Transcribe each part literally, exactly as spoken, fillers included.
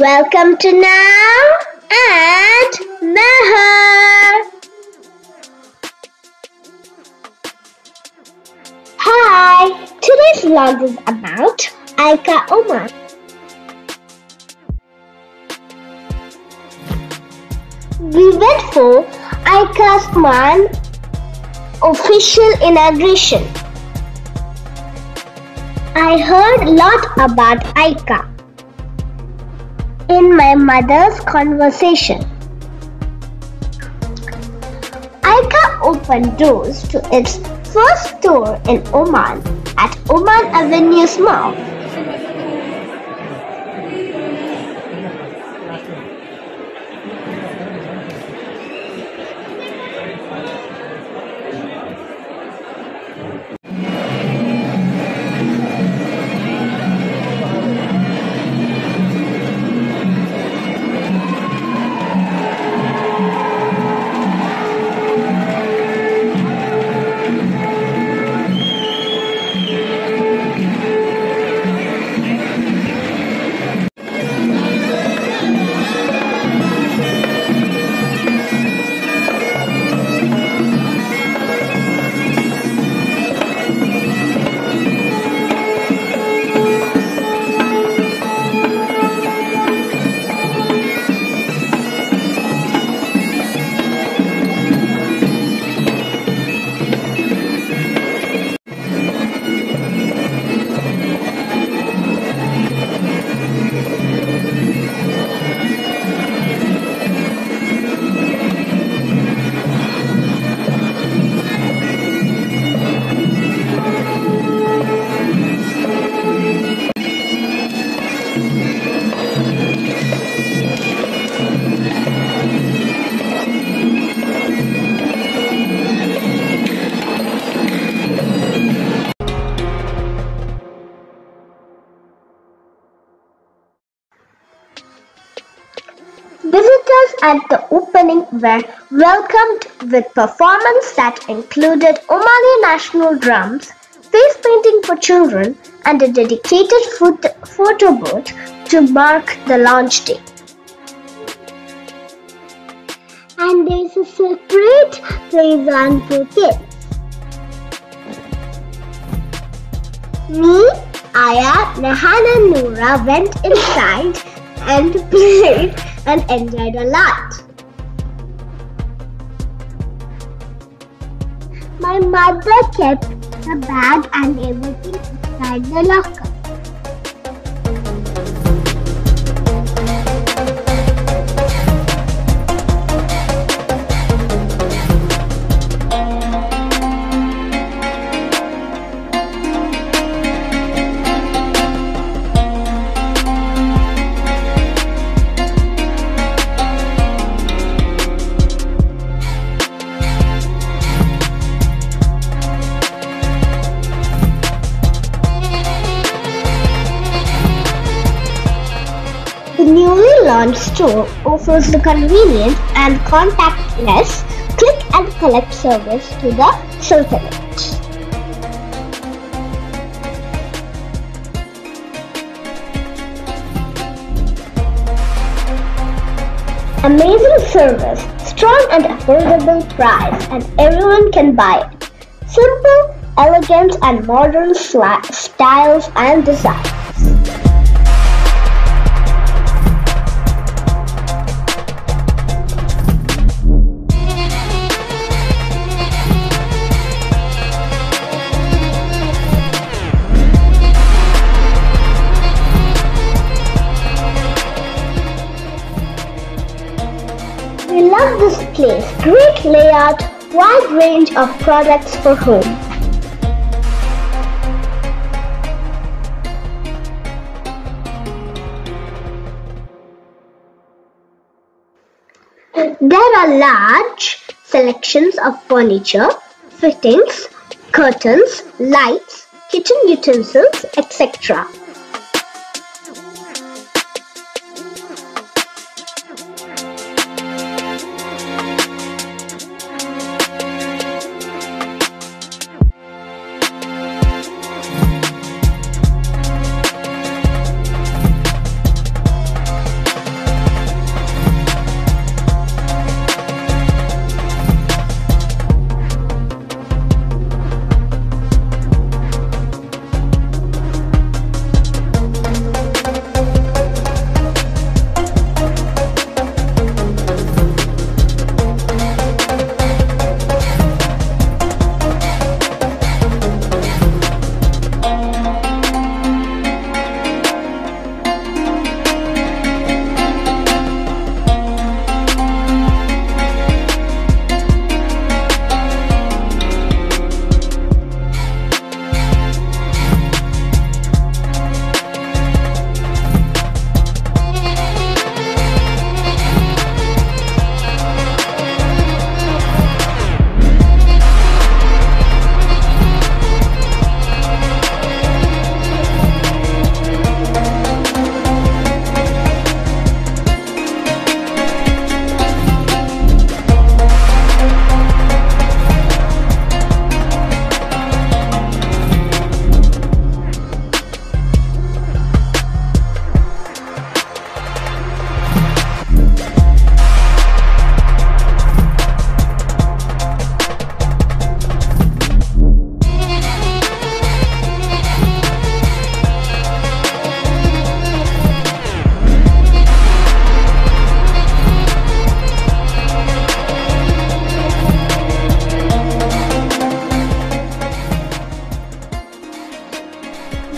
Welcome to Nour N Mehar. Hi, today's vlog is about IKEA Oman. We went for IKEA Oman official inauguration. I heard a lot about IKEA in my mother's conversation. IKEA opened doors to its first store in Oman at Oman Avenues Mall. Visitors at the opening were welcomed with performances that included Omani national drums, face painting for children, and a dedicated photo booth to mark the launch day. And there is a separate playground for kids. Me, Aya, Nehan and Noura went inside and played and enjoyed a lot. My mother kept the bag and everything inside the locker. The newly launched store offers the convenient and contactless click and collect service to the sultanate. Amazing service, strong and affordable price, and everyone can buy it. Simple, elegant and modern styles and designs. We love this place. Great layout, wide range of products for home. There are large selections of furniture, fittings, curtains, lights, kitchen utensils, et cetera.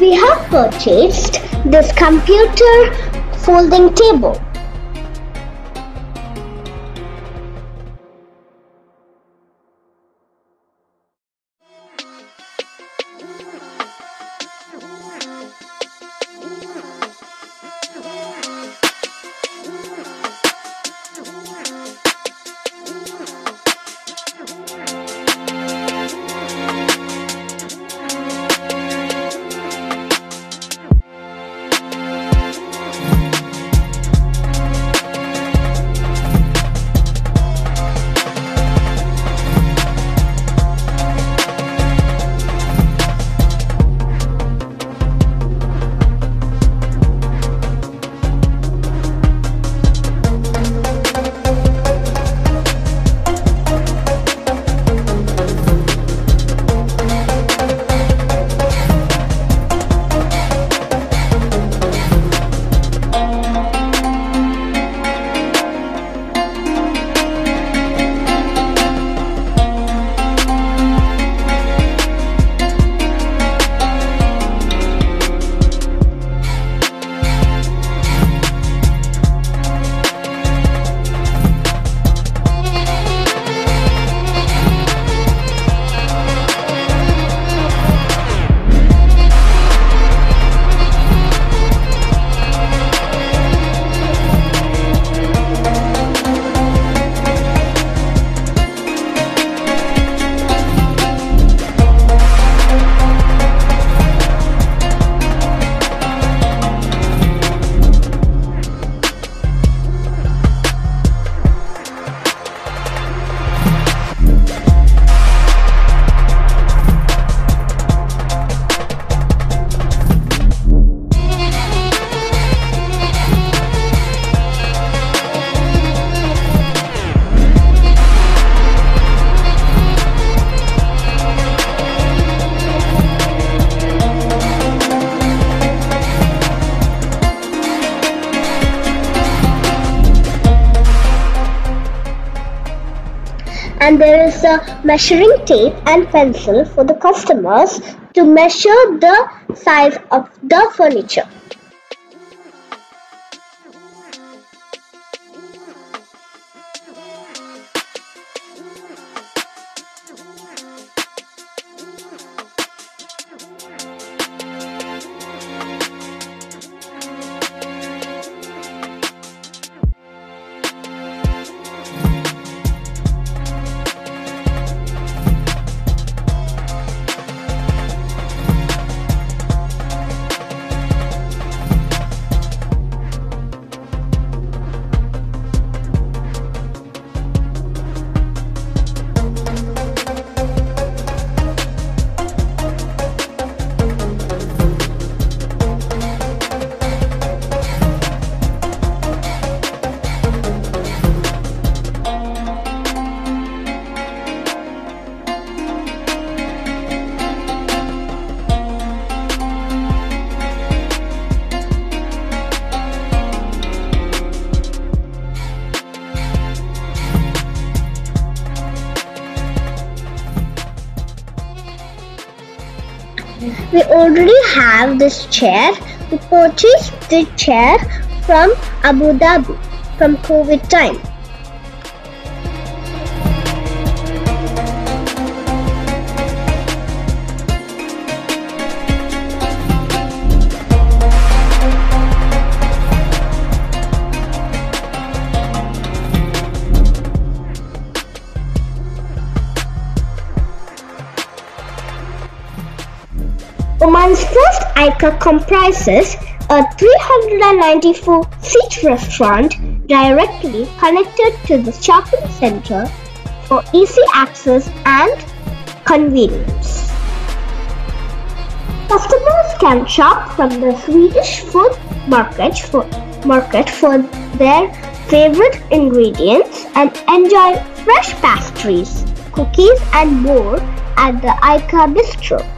We have purchased this computer folding table. And there is a measuring tape and pencil for the customers to measure the size of the furniture. We already have this chair. We purchased the chair from Abu Dhabi from COVID time. Oman's first IKEA comprises a three hundred ninety-four seat restaurant directly connected to the shopping center for easy access and convenience. Customers can shop from the Swedish food market for, market for their favorite ingredients and enjoy fresh pastries, cookies and more at the IKEA Bistro.